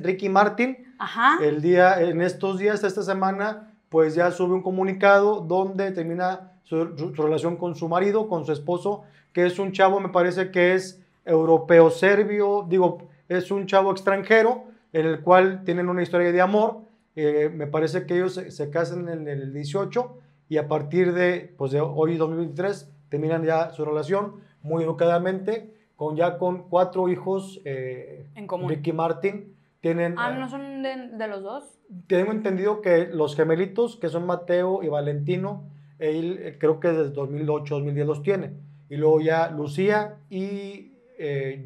Ricky Martin, ajá, esta semana, pues ya sube un comunicado donde termina su relación con su marido, con su esposo, que es un chavo, me parece que es europeo, serbio, digo, es un chavo extranjero, en el cual tienen una historia de amor. Me parece que ellos se casan en el 18 y a partir de hoy 2023 terminan ya su relación muy educadamente, con 4 hijos en común. Ricky Martin. Tienen, ¿no son de los dos? Tengo entendido que los gemelitos, que son Mateo y Valentino, él creo que desde 2008, 2010 los tiene. Y luego ya Lucía y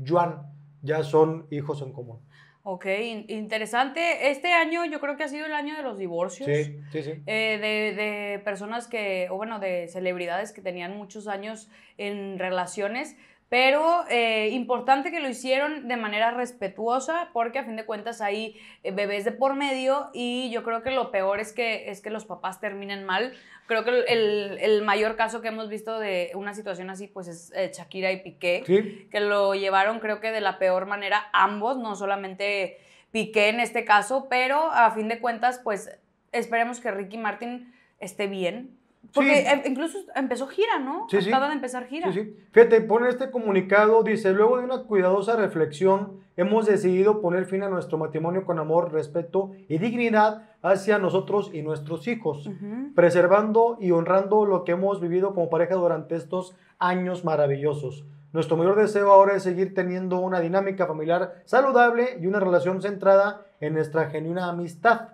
Jwan ya son hijos en común. Ok, interesante. Este año yo creo que ha sido el año de los divorcios. Sí, sí, sí. De personas que, o bueno, de celebridades que tenían muchos años en relaciones. Pero importante que lo hicieron de manera respetuosa porque a fin de cuentas hay bebés de por medio y yo creo que lo peor es que los papás terminen mal. Creo que el mayor caso que hemos visto de una situación así pues es Shakira y Piqué, ¿sí?, que lo llevaron creo que de la peor manera ambos, no solamente Piqué en este caso, pero a fin de cuentas pues esperemos que Ricky Martin esté bien. Porque sí, incluso empezó gira, ¿no? Sí, acaba de empezar gira. Sí, sí. Fíjate, pone este comunicado, dice, luego de una cuidadosa reflexión, hemos decidido poner fin a nuestro matrimonio con amor, respeto y dignidad hacia nosotros y nuestros hijos, preservando y honrando lo que hemos vivido como pareja durante estos años maravillosos. Nuestro mayor deseo ahora es seguir teniendo una dinámica familiar saludable y una relación centrada en nuestra genuina amistad,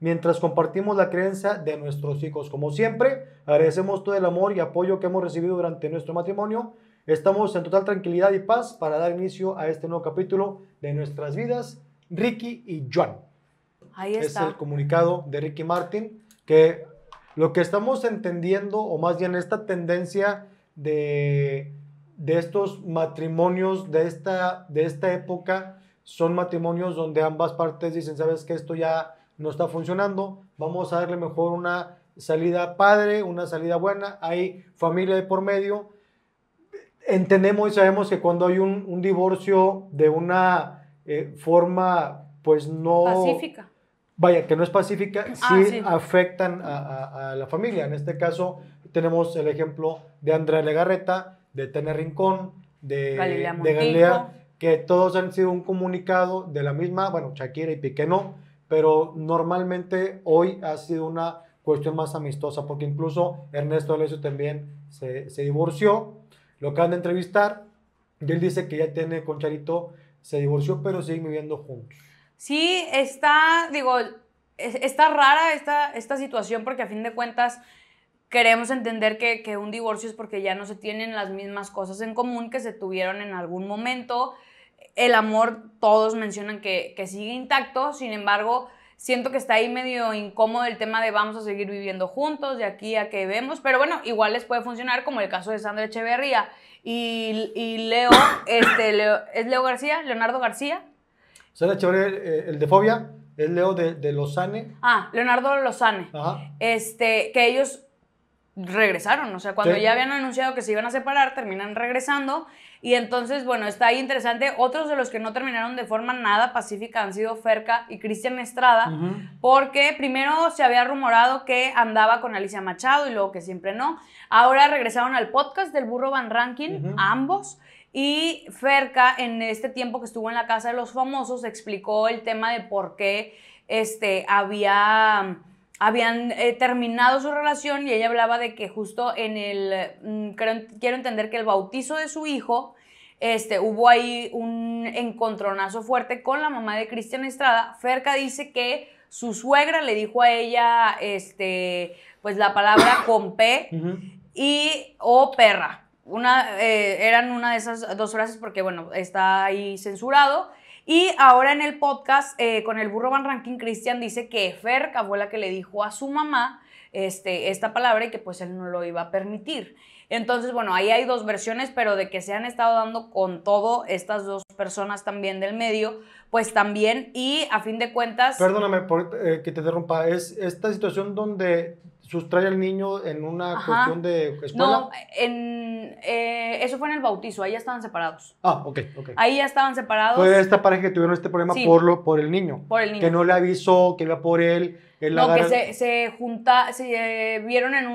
mientras compartimos la creencia de nuestros hijos. Como siempre, agradecemos todo el amor y apoyo que hemos recibido durante nuestro matrimonio. Estamos en total tranquilidad y paz para dar inicio a este nuevo capítulo de nuestras vidas. Ricky y Jwan. Ahí está. Es el comunicado de Ricky Martin, que lo que estamos entendiendo, o más bien esta tendencia de estos matrimonios de esta época, son matrimonios donde ambas partes dicen, ¿sabes qué? Esto ya no está funcionando, vamos a darle mejor una salida padre, una salida buena, hay familia de por medio. Entendemos y sabemos que cuando hay un divorcio de una forma pues no pacífica, vaya, que no es pacífica, sí afectan a la familia. En este caso tenemos el ejemplo de Andrea Legarreta, de Tene Rincón, de Galilea, que todos han sido un comunicado de la misma, bueno, Shakira y Piqué no, pero normalmente hoy ha sido una cuestión más amistosa, porque incluso Ernesto Alessio también se divorció, lo acaban de entrevistar, y él dice que ya tiene con Charito, se divorció, pero siguen viviendo juntos. Sí, está rara esta situación, porque a fin de cuentas queremos entender que un divorcio es porque ya no se tienen las mismas cosas en común que se tuvieron en algún momento. El amor, todos mencionan que sigue intacto, sin embargo, siento que está ahí medio incómodo el tema de vamos a seguir viviendo juntos, de aquí a que vemos, pero bueno, igual les puede funcionar como el caso de Sandra Echeverría y Leonardo García. Sandra Echeverría, el de Fobia, es Leo de Lozanne. Ah, Leonardo Lozanne. Ajá. Que ellos regresaron, o sea, cuando sí, ya habían anunciado que se iban a separar, terminan regresando y entonces, bueno, está ahí interesante. Otros de los que no terminaron de forma nada pacífica han sido Ferca y Cristian Estrada, porque primero se había rumorado que andaba con Alicia Machado y luego que siempre no. Ahora regresaron al podcast del Burro Van Ranking, ambos, y Ferca, en este tiempo que estuvo en la casa de los famosos, explicó el tema de por qué habían terminado su relación, y ella hablaba de que justo en quiero entender que el bautizo de su hijo, hubo ahí un encontronazo fuerte con la mamá de Cristian Estrada. Ferca dice que su suegra le dijo a ella, pues la palabra con P y o perra. Eran una de esas dos frases porque, bueno, está ahí censurado. Y ahora en el podcast con el Burro Van Ranking, Cristian dice que Ferca fue la que le dijo a su mamá esta palabra y que pues él no lo iba a permitir. Entonces, bueno, ahí hay dos versiones, pero de que se han estado dando con todo estas dos personas también del medio, pues también, y a fin de cuentas... Perdóname que te interrumpa, es esta situación donde sustrae al niño en una cuestión de escuela. No, eso fue en el bautizo, ahí ya estaban separados. Ah, ok, ok. Ahí ya estaban separados. Fue esta pareja que tuvieron este problema por el niño. Por el niño. Que no le avisó, que iba por él. Se vieron en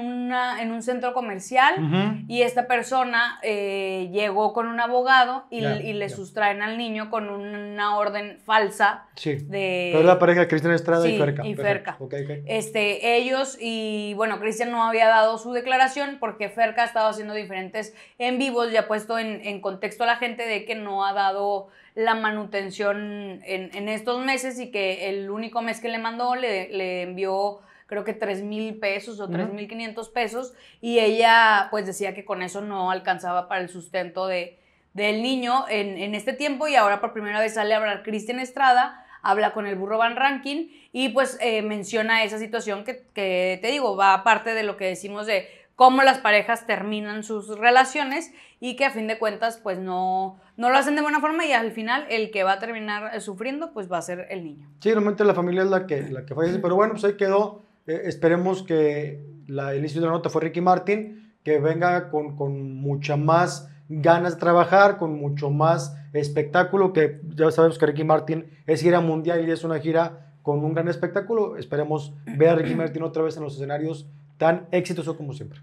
un centro comercial y esta persona llegó con un abogado y, le sustraen al niño con una orden falsa. Sí, pero es la pareja Cristian Estrada y Ferca. Okay, okay. Ellos, y bueno, Cristian no había dado su declaración porque Ferca ha estado haciendo diferentes en vivos y ha puesto en contexto a la gente de que no ha dado la manutención en estos meses y que el único mes que le mandó le envió creo que 3,000 pesos o 3,500 pesos y ella pues decía que con eso no alcanzaba para el sustento del niño en este tiempo, y ahora por primera vez sale a hablar Cristian Estrada, habla con el Burro Van Ranking y pues menciona esa situación que te digo, va aparte de lo que decimos de cómo las parejas terminan sus relaciones y que a fin de cuentas pues no lo hacen de buena forma y al final el que va a terminar sufriendo pues va a ser el niño. Sí, realmente la familia es la que fallece, pero bueno, pues ahí quedó. Esperemos que el inicio de la nota fue Ricky Martin, que venga con mucha más ganas de trabajar, con mucho más espectáculo, que ya sabemos que Ricky Martin es gira mundial y es una gira con un gran espectáculo. Esperemos ver a Ricky Martin otra vez en los escenarios tan exitoso como siempre.